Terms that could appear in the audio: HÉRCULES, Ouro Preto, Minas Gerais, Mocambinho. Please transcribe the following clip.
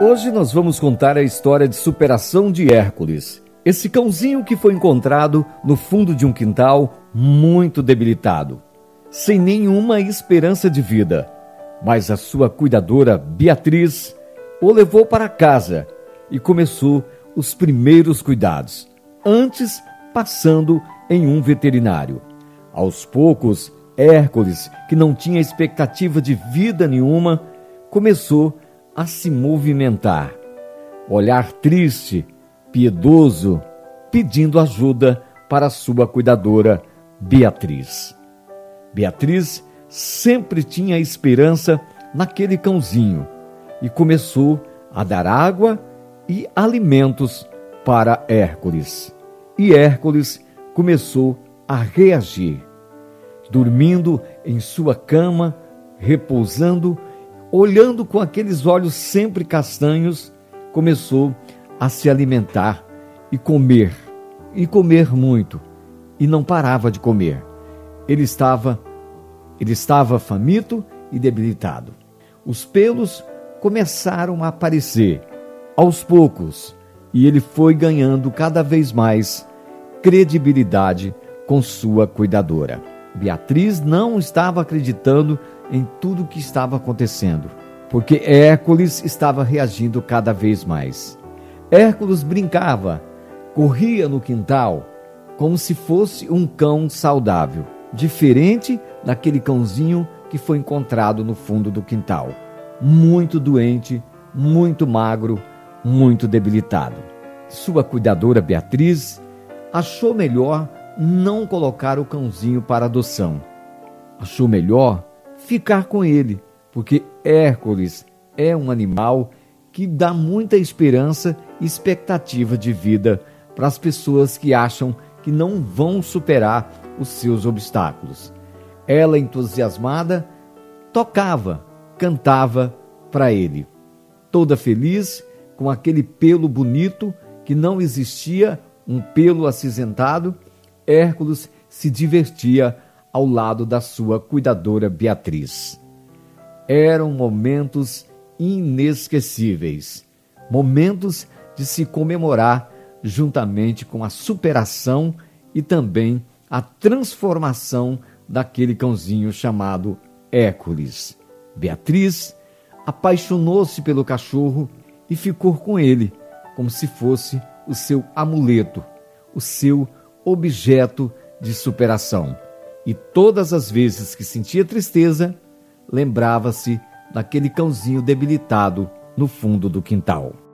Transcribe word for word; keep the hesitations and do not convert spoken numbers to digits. Hoje nós vamos contar a história de superação de Hércules, esse cãozinho que foi encontrado no fundo de um quintal muito debilitado, sem nenhuma esperança de vida. Mas a sua cuidadora Beatriz o levou para casa e começou os primeiros cuidados, antes passando em um veterinário. Aos poucos, Hércules, que não tinha expectativa de vida nenhuma, começou a se movimentar, olhar triste, piedoso, pedindo ajuda para sua cuidadora Beatriz. Beatriz sempre tinha esperança naquele cãozinho e começou a dar água e alimentos para Hércules. E Hércules começou a reagir, dormindo em sua cama, repousando, olhando com aqueles olhos sempre castanhos, começou a se alimentar e comer, e comer muito, e não parava de comer. Ele estava, ele estava faminto e debilitado. Os pelos começaram a aparecer aos poucos, e ele foi ganhando cada vez mais credibilidade com sua cuidadora. Beatriz não estava acreditando em tudo o que estava acontecendo, porque Hércules estava reagindo cada vez mais. Hércules brincava, corria no quintal, como se fosse um cão saudável, diferente daquele cãozinho que foi encontrado no fundo do quintal, muito doente, muito magro, muito debilitado. Sua cuidadora Beatriz achou melhor não colocar o cãozinho para adoção. Achou melhor ficar com ele, porque Hércules é um animal que dá muita esperança e expectativa de vida para as pessoas que acham que não vão superar os seus obstáculos. Ela, entusiasmada, tocava, cantava para ele, toda feliz com aquele pelo bonito que não existia, um pelo acinzentado. Hércules se divertia ao lado da sua cuidadora Beatriz. Eram momentos inesquecíveis, momentos de se comemorar juntamente com a superação e também a transformação daquele cãozinho chamado Hércules. Beatriz apaixonou-se pelo cachorro e ficou com ele como se fosse o seu amuleto, o seu objeto de superação. E todas as vezes que sentia tristeza, lembrava-se daquele cãozinho debilitado no fundo do quintal.